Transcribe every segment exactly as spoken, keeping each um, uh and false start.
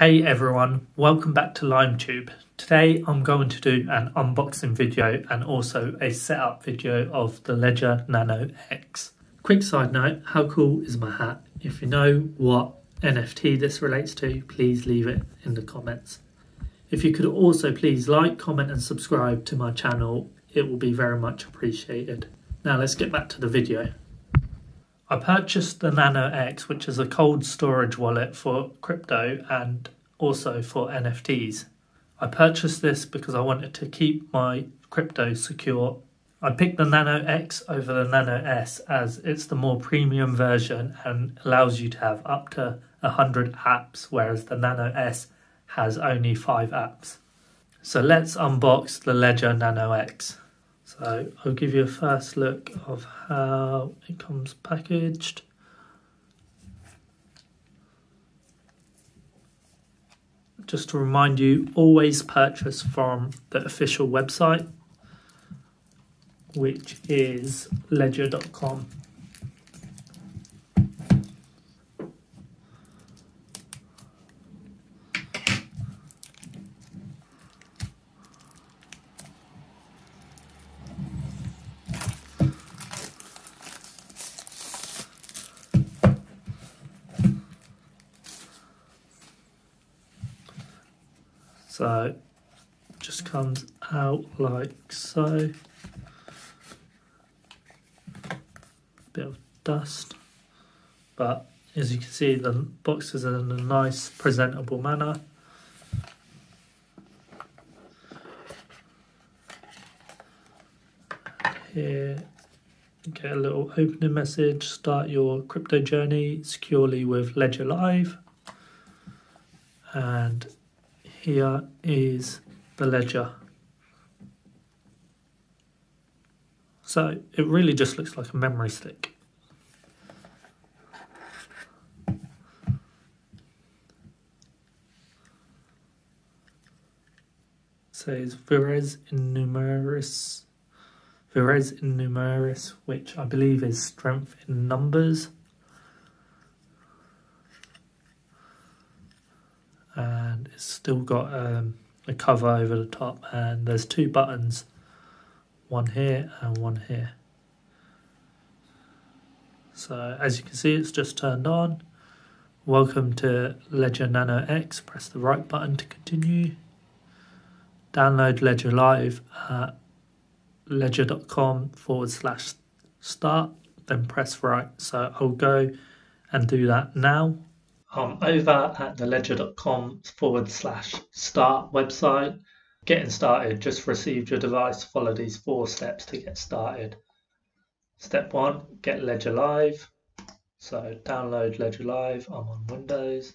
Hey everyone, welcome back to LimeTube. Today I'm going to do an unboxing video and also a setup video of the Ledger Nano X. Quick side note, how cool is my hat? If you know what N F T this relates to, please leave it in the comments. If you could also please like, comment and subscribe to my channel, it will be very much appreciated. Now let's get back to the video. I purchased the Nano X, which is a cold storage wallet for crypto and also for N F Ts. I purchased this because I wanted to keep my crypto secure. I picked the Nano X over the Nano S as it's the more premium version and allows you to have up to one hundred apps, whereas the Nano S has only five apps. So let's unbox the Ledger Nano X. So I'll give you a first look of how it comes packaged. Just to remind you, always purchase from the official website, which is ledger dot com. So it just comes out like so, bit of dust, but as you can see the box is in a nice presentable manner. Here you get a little opening message, start your crypto journey securely with Ledger Live, and here is the Ledger. So it really just looks like a memory stick. Says Vires in numeris, Vires in numeris, which I believe is strength in numbers. And it's still got um, a cover over the top, and there's two buttons, one here and one here. So as you can see, it's just turned on. Welcome to Ledger Nano X. Press the right button to continue. Download Ledger Live at ledger.com forward slash start, then press right. So I'll go and do that now. I'm over at the ledger.com forward slash start website. Getting started, just received your device. Follow these four steps to get started. Step one, get Ledger Live. So download Ledger Live, I'm on Windows.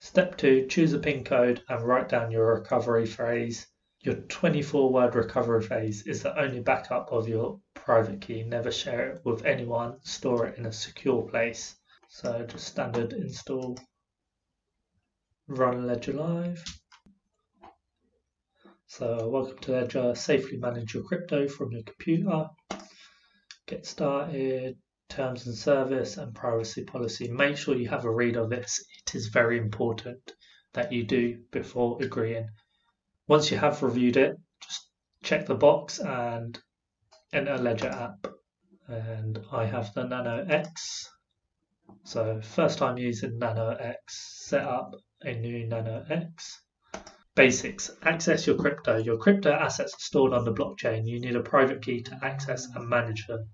Step two, choose a PIN code and write down your recovery phrase. Your twenty-four word recovery phrase is the only backup of your private key. Never share it with anyone, store it in a secure place. So just standard install, run Ledger Live. So welcome to Ledger, safely manage your crypto from your computer. Get started, terms and service and privacy policy. Make sure you have a read of this. It is very important that you do before agreeing. Once you have reviewed it, just check the box and enter Ledger app. And I have the Nano X. So first time using Nano X, set up a new Nano X. Basics, access your crypto. Your crypto assets are stored on the blockchain. You need a private key to access and manage them.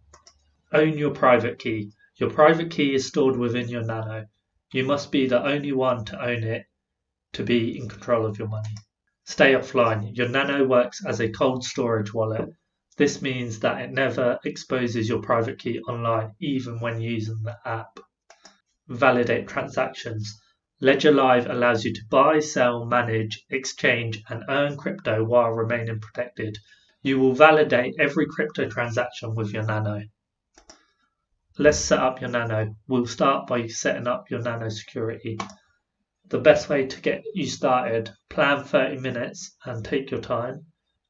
Own your private key. Your private key is stored within your Nano. You must be the only one to own it to be in control of your money. Stay offline. Your Nano works as a cold storage wallet. This means that it never exposes your private key online, even when using the app. Validate transactions. Ledger Live allows you to buy, sell, manage, exchange and earn crypto while remaining protected. You will validate every crypto transaction with your Nano. Let's set up your Nano. We'll start by setting up your Nano security. The best way to get you started, plan thirty minutes and take your time.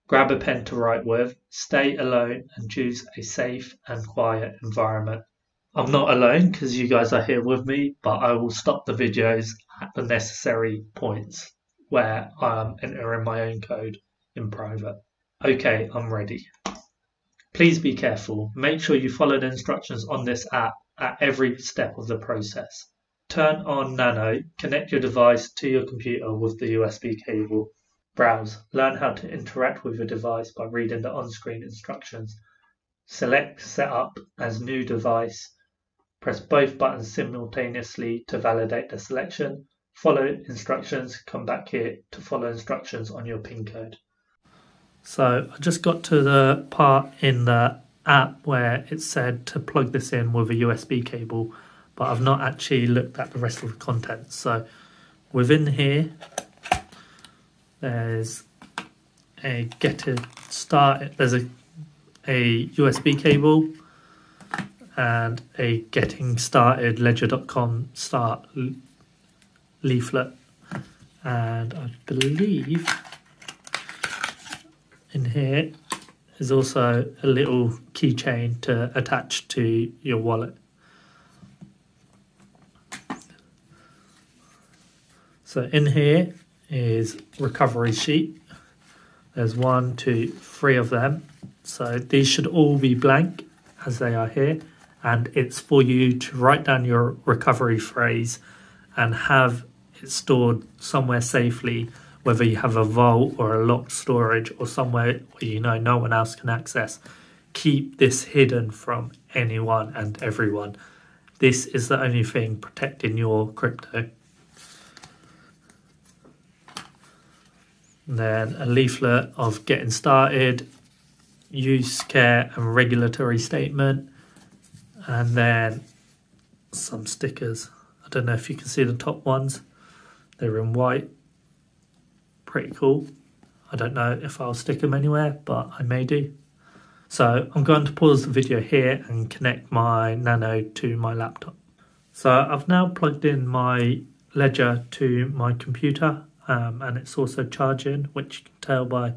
Grab a pen to write with, stay alone and choose a safe and quiet environment. I'm not alone because you guys are here with me, but I will stop the videos at the necessary points where I'm entering my own code in private. Okay, I'm ready. Please be careful. Make sure you follow the instructions on this app at every step of the process. Turn on Nano, connect your device to your computer with the U S B cable. Browse. Learn how to interact with your device by reading the on-screen instructions. Select Setup as New Device. Press both buttons simultaneously to validate the selection. Follow instructions. Come back here to follow instructions on your PIN code. So I just got to the part in the app where it said to plug this in with a U S B cable, but I've not actually looked at the rest of the content. So within here, there's a get it started, there's a, a U S B cable and a getting started ledger dot com start leaflet. And I believe in here is also a little keychain to attach to your wallet. So in here is recovery sheet. There's one, two, three of them. So these should all be blank as they are here. And it's for you to write down your recovery phrase and have it stored somewhere safely, whether you have a vault or a locked storage or somewhere where you know no one else can access. Keep this hidden from anyone and everyone. This is the only thing protecting your crypto. And then a leaflet of getting started, use, care and regulatory statement, and then some stickers. I don't know if you can see the top ones, they're in white. Pretty cool. I don't know if I'll stick them anywhere, but I may do. So I'm going to pause the video here and connect my Nano to my laptop. So I've now plugged in my Ledger to my computer, um, and it's also charging, which you can tell by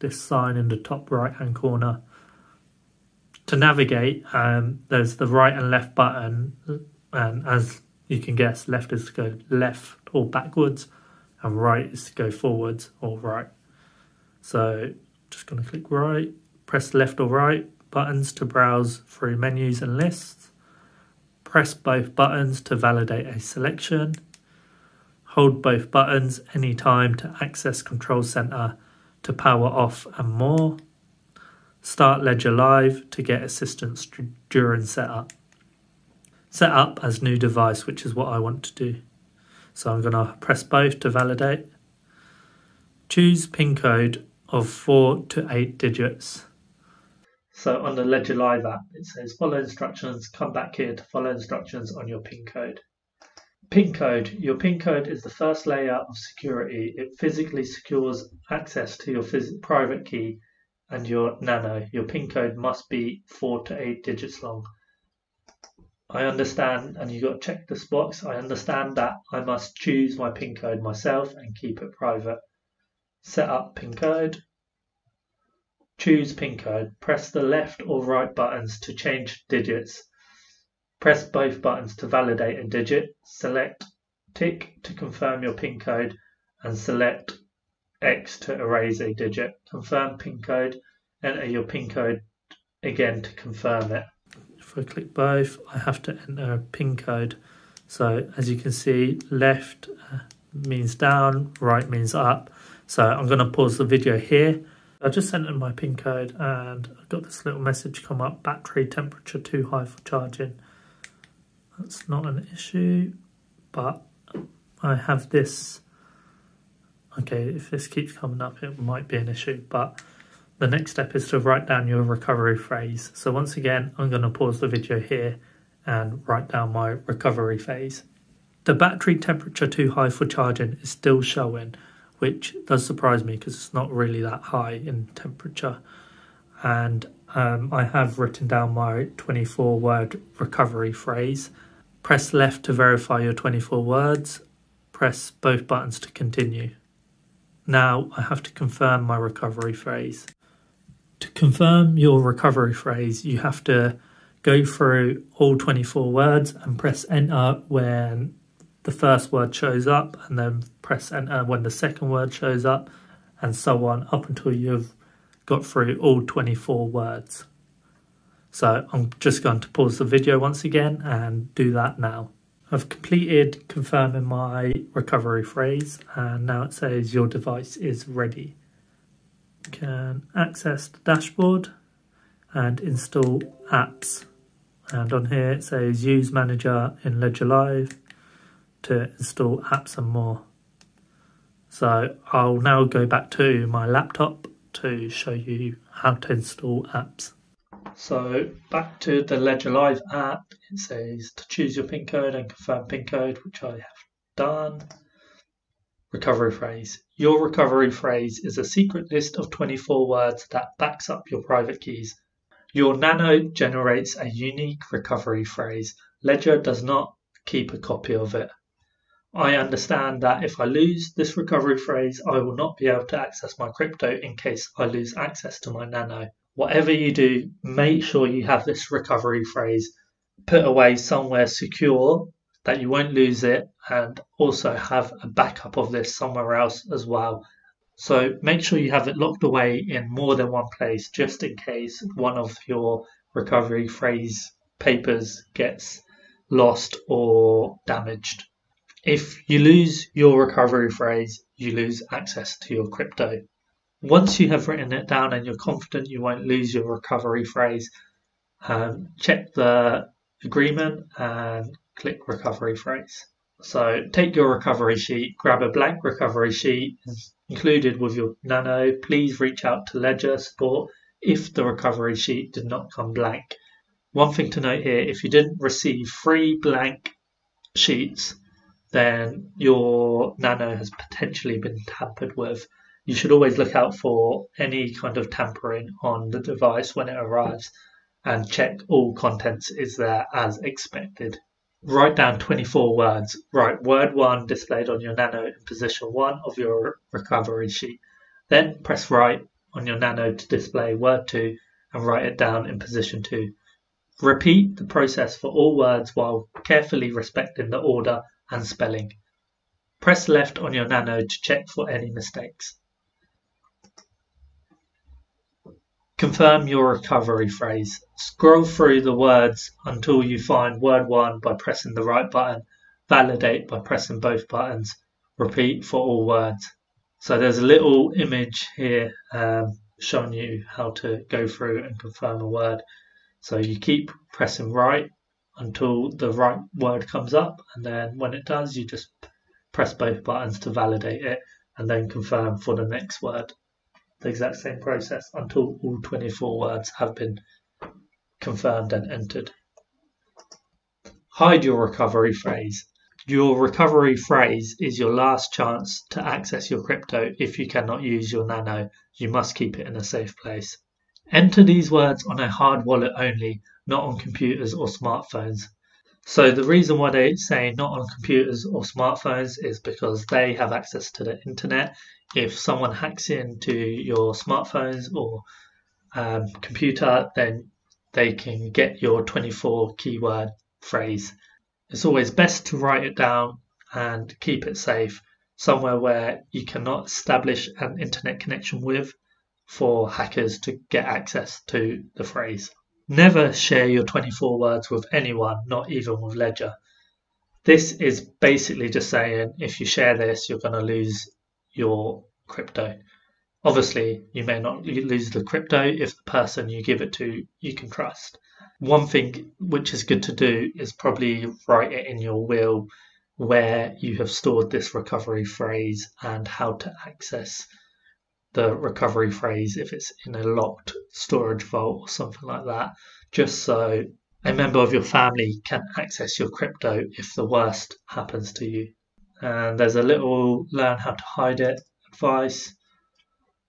this sign in the top right hand corner. To navigate, um, there's the right and left button, and as you can guess, left is to go left or backwards, and right is to go forwards or right. So just going to click right, press left or right buttons to browse through menus and lists. Press both buttons to validate a selection. Hold both buttons anytime to access Control Center, to power off and more. Start Ledger Live to get assistance during setup. Set up as new device, which is what I want to do. So I'm going to press both to validate. Choose PIN code of four to eight digits. So on the Ledger Live app, it says follow instructions, come back here to follow instructions on your PIN code. PIN code. Your PIN code is the first layer of security. It physically secures access to your private key and your Nano. Your PIN code must be four to eight digits long. I understand, and you've got to check this box, I understand that I must choose my PIN code myself and keep it private. Set up PIN code. Choose PIN code. Press the left or right buttons to change digits. Press both buttons to validate a digit. Select tick to confirm your PIN code and select X to erase a digit. Confirm PIN code. Enter your PIN code again to confirm it. If I click both, I have to enter a PIN code. So as you can see, left means down, right means up. So I'm going to pause the video here. I just entered my PIN code and I've got this little message come up, battery temperature too high for charging. That's not an issue, but I have this. Okay, if this keeps coming up, it might be an issue, but the next step is to write down your recovery phrase. So once again, I'm going to pause the video here and write down my recovery phrase. The battery temperature too high for charging is still showing, which does surprise me because it's not really that high in temperature. And um, I have written down my twenty-four word recovery phrase. Press left to verify your twenty-four words. Press both buttons to continue. Now I have to confirm my recovery phrase. To confirm your recovery phrase, you have to go through all twenty-four words and press enter when the first word shows up, and then press enter when the second word shows up, and so on, up until you've got through all twenty-four words. So I'm just going to pause the video once again and do that now. I've completed confirming my recovery phrase, and now it says your device is ready. You can access the dashboard and install apps. And on here it says use manager in Ledger Live to install apps and more. So I'll now go back to my laptop to show you how to install apps. So back to the Ledger Live app, it says to choose your PIN code and confirm PIN code, which I have done. Recovery phrase. Your recovery phrase is a secret list of twenty-four words that backs up your private keys. Your Nano generates a unique recovery phrase. Ledger does not keep a copy of it. I understand that if I lose this recovery phrase, I will not be able to access my crypto in case I lose access to my Nano. Whatever you do, make sure you have this recovery phrase put away somewhere secure that you won't lose it, and also have a backup of this somewhere else as well. So make sure you have it locked away in more than one place, just in case one of your recovery phrase papers gets lost or damaged. If you lose your recovery phrase, you lose access to your crypto. Once you have written it down and you're confident you won't lose your recovery phrase, um, check the agreement and click recovery phrase. So take your recovery sheet, grab a blank recovery sheet included with your Nano. Please reach out to Ledger support if the recovery sheet did not come blank. One thing to note here, if you didn't receive three blank sheets, then your Nano has potentially been tampered with. You should always look out for any kind of tampering on the device when it arrives, and check all contents is there as expected. Write down twenty-four words. Write word one displayed on your Nano in position one of your recovery sheet. Then press right on your Nano to display word two and write it down in position two. Repeat the process for all words while carefully respecting the order and spelling. Press left on your Nano to check for any mistakes. Confirm your recovery phrase. Scroll through the words until you find word one by pressing the right button. Validate by pressing both buttons. Repeat for all words. So there's a little image here um, showing you how to go through and confirm a word. So you keep pressing right until the right word comes up, and then when it does, you just press both buttons to validate it and then confirm for the next word. The exact same process until all twenty-four words have been confirmed and entered. Hide your recovery phrase. Your recovery phrase is your last chance to access your crypto if you cannot use your Nano. You must keep it in a safe place. Enter these words on a hard wallet only, not on computers or smartphones. So the reason why they say not on computers or smartphones is because they have access to the internet. If someone hacks into your smartphones or um, computer, then they can get your twenty-four keyword phrase. It's always best to write it down and keep it safe somewhere where you cannot establish an internet connection with for hackers to get access to the phrase. Never share your twenty-four words with anyone, not even with Ledger. This is basically just saying if you share this, you're going to lose your crypto. Obviously, you may not lose the crypto if the person you give it to you can trust. One thing which is good to do is probably write it in your will where you have stored this recovery phrase and how to access the recovery phrase if it's in a locked storage vault or something like that, just so a member of your family can access your crypto if the worst happens to you. And there's a little learn how to hide it advice.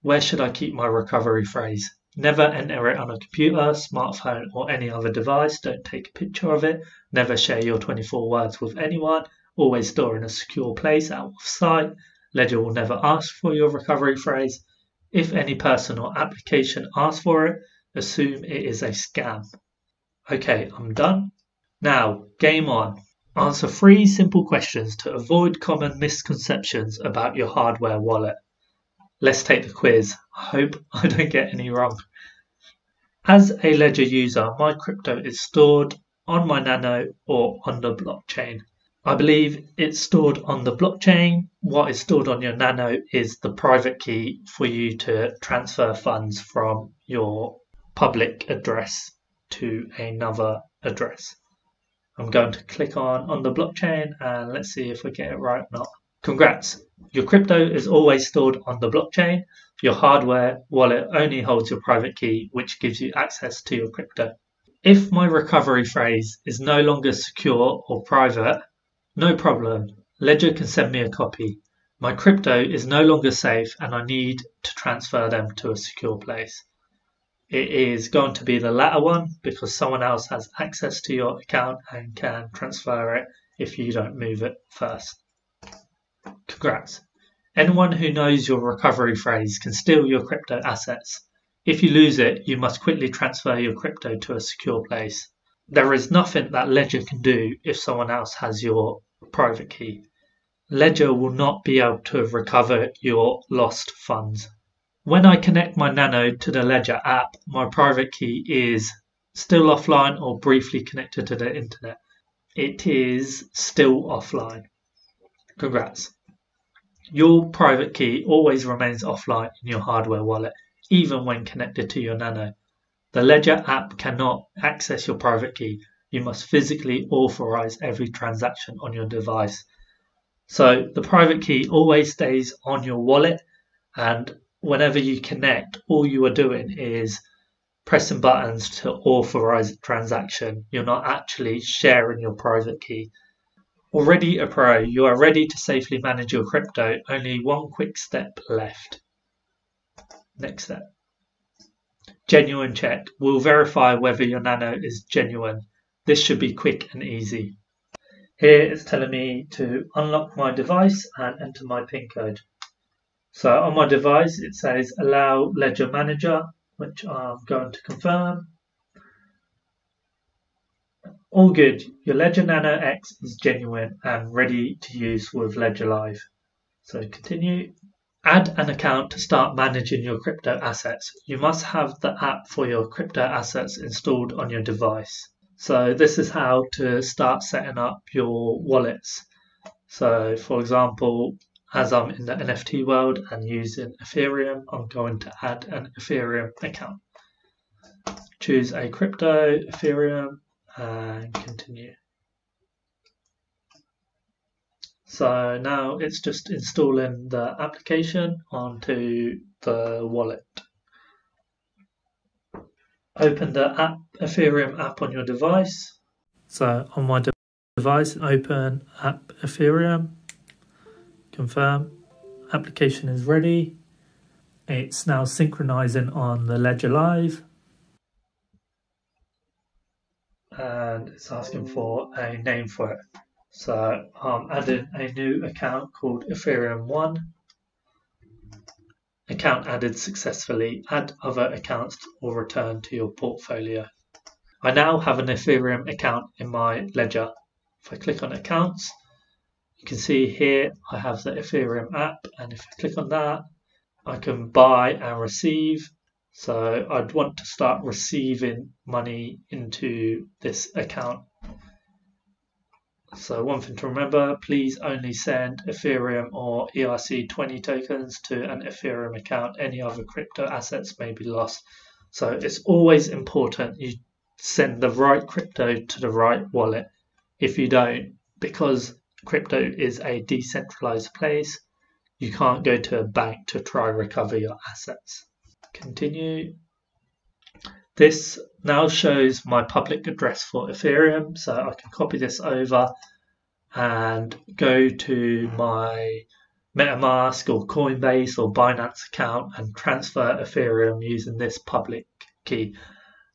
Where should I keep my recovery phrase? Never enter it on a computer, smartphone or any other device. Don't take a picture of it. Never share your twenty-four words with anyone. Always store in a secure place out of sight. Ledger will never ask for your recovery phrase. If any person or application asks for it, assume it is a scam. Okay, I'm done. Now, game on. Answer three simple questions to avoid common misconceptions about your hardware wallet. Let's take the quiz. I hope I don't get any wrong. As a Ledger user, my crypto is stored on my Nano or on the blockchain. I believe it's stored on the blockchain. What is stored on your Nano is the private key for you to transfer funds from your public address to another address. I'm going to click on on the blockchain and let's see if we get it right or not. Congrats! Your crypto is always stored on the blockchain. Your hardware wallet only holds your private key, which gives you access to your crypto. If my recovery phrase is no longer secure or private, no problem. Ledger can send me a copy. My crypto is no longer safe and I need to transfer them to a secure place. It is going to be the latter one because someone else has access to your account and can transfer it if you don't move it first. Congrats. Anyone who knows your recovery phrase can steal your crypto assets. If you lose it, you must quickly transfer your crypto to a secure place. There is nothing that Ledger can do if someone else has your private key. Ledger will not be able to recover your lost funds. When I connect my Nano to the Ledger app, my private key is still offline or briefly connected to the internet. It is still offline. Congrats. Your private key always remains offline in your hardware wallet, even when connected to your Nano. The Ledger app cannot access your private key. You must physically authorize every transaction on your device. So the private key always stays on your wallet, and whenever you connect, all you are doing is pressing buttons to authorize a transaction. You're not actually sharing your private key. Already a pro, you are ready to safely manage your crypto. Only one quick step left. Next step. Genuine check. We'll verify whether your Nano is genuine. This should be quick and easy. Here it's telling me to unlock my device and enter my PIN code. So on my device, it says allow Ledger Manager, which I'm going to confirm. All good. Your Ledger Nano X is genuine and ready to use with Ledger Live. So continue. Add an account to start managing your crypto assets. You must have the app for your crypto assets installed on your device. So this is how to start setting up your wallets. So for example, as I'm in the N F T world and using Ethereum, I'm going to add an Ethereum account. Choose a crypto, Ethereum, and continue. So now it's just installing the application onto the wallet. Open the app, Ethereum app on your device. So on my de device, open app Ethereum. Confirm. Application is ready. It's now synchronizing on the Ledger Live. And it's asking for a name for it. So I'm adding a new account called Ethereum one. Account added successfully. Add other accounts or return to your portfolio. I now have an Ethereum account in my Ledger. If I click on accounts, you can see here I have the Ethereum app, and if I click on that, I can buy and receive. So I'd want to start receiving money into this account. So one thing to remember, please only send Ethereum or E R C twenty tokens to an Ethereum account. Any other crypto assets may be lost. So it's always important you send the right crypto to the right wallet. If you don't, because crypto is a decentralized place, you can't go to a bank to try recover your assets. Continue. This now shows my public address for Ethereum, so I can copy this over and go to my MetaMask or Coinbase or Binance account and transfer Ethereum using this public key.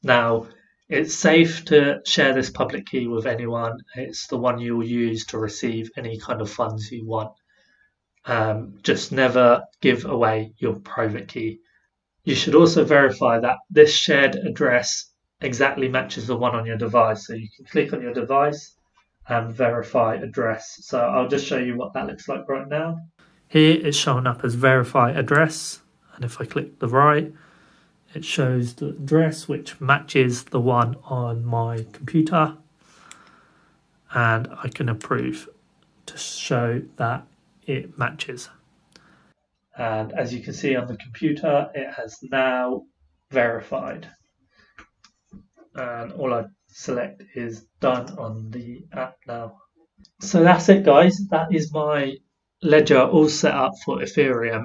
Now, it's safe to share this public key with anyone. It's the one you will use to receive any kind of funds you want. Um, just never give away your private key. You should also verify that this shared address exactly matches the one on your device. So you can click on your device and verify address. So I'll just show you what that looks like right now. Here it's shown up as verify address, and if I click the right, it shows the address which matches the one on my computer, and I can approve to show that it matches. And as you can see on the computer, it has now verified. And all I select is done on the app now. So that's it, guys. That is my Ledger all set up for Ethereum.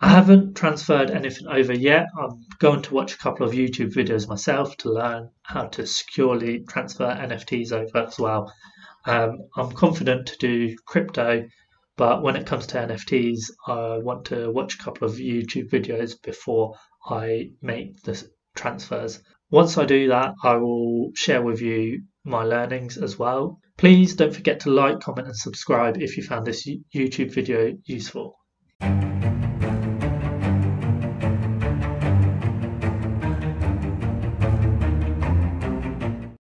I haven't transferred anything over yet. I'm going to watch a couple of YouTube videos myself to learn how to securely transfer N F Ts over as well. Um, I'm confident to do crypto, but when it comes to N F Ts, I want to watch a couple of YouTube videos before I make the transfers. Once I do that, I will share with you my learnings as well. Please don't forget to like, comment, and subscribe if you found this YouTube video useful.